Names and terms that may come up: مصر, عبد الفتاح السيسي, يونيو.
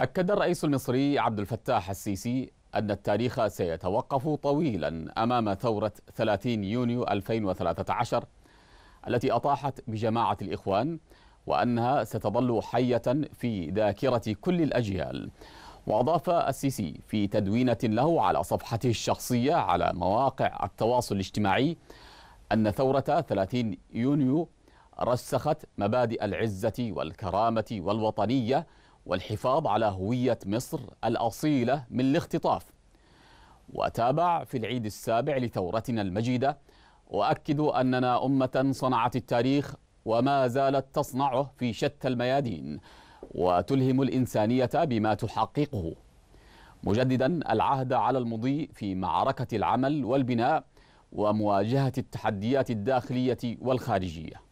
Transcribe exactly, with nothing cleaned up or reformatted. أكد الرئيس المصري عبد الفتاح السيسي أن التاريخ سيتوقف طويلا أمام ثورة ثلاثين يونيو ألفين وثلاثة عشر التي أطاحت بجماعة الإخوان، وأنها ستظل حية في ذاكرة كل الأجيال. وأضاف السيسي في تدوينة له على صفحته الشخصية على مواقع التواصل الاجتماعي أن ثورة ثلاثين يونيو رسخت مبادئ العزة والكرامة والوطنية والحفاظ على هوية مصر الأصيلة من الاختطاف. وتابع في العيد السابع لثورتنا المجيدة: وأكد أننا أمة صنعت التاريخ وما زالت تصنعه في شتى الميادين، وتلهم الإنسانية بما تحققه، مجددا العهد على المضي في معركة العمل والبناء ومواجهة التحديات الداخلية والخارجية.